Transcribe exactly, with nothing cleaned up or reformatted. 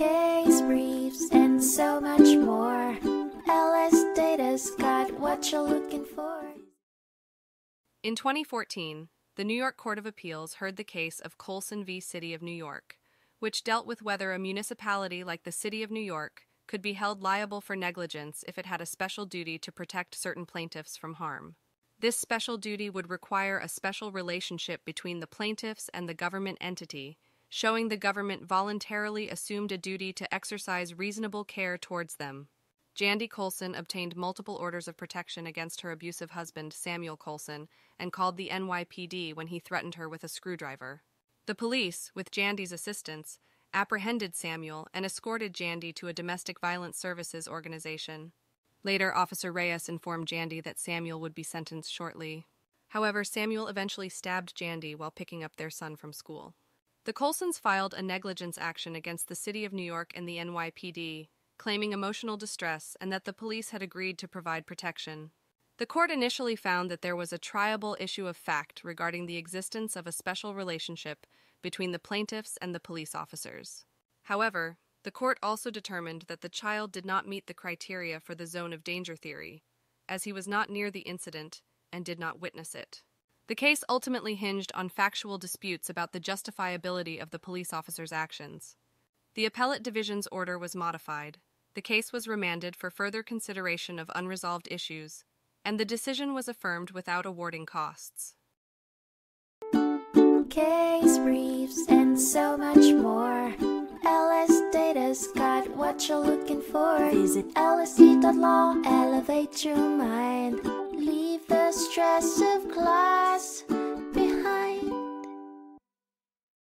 case briefs, and so much more. L S Data's got what you're looking for. In twenty fourteen, the New York Court of Appeals heard the case of Coleson v. City of New York, which dealt with whether a municipality like the City of New York could be held liable for negligence if it had a special duty to protect certain plaintiffs from harm. This special duty would require a special relationship between the plaintiffs and the government entity, showing the government voluntarily assumed a duty to exercise reasonable care towards them. Jandy Coleson obtained multiple orders of protection against her abusive husband, Samuel Coleson, and called the N Y P D when he threatened her with a screwdriver. The police, with Jandy's assistance, apprehended Samuel and escorted Jandy to a domestic violence services organization. Later, Officer Reyes informed Jandy that Samuel would be sentenced shortly. However, Samuel eventually stabbed Jandy while picking up their son from school. The Colesons filed a negligence action against the City of New York and the N Y P D, claiming emotional distress and that the police had agreed to provide protection. The court initially found that there was a triable issue of fact regarding the existence of a special relationship between the plaintiffs and the police officers. However, the court also determined that the child did not meet the criteria for the zone of danger theory, as he was not near the incident and did not witness it. The case ultimately hinged on factual disputes about the justifiability of the police officers' actions. The appellate division's order was modified, the case was remanded for further consideration of unresolved issues, and the decision was affirmed without awarding costs. Case briefs and so much more. L S Data's got what you're looking for. Visit L S D dot law, elevate your mind, leave the stress of class.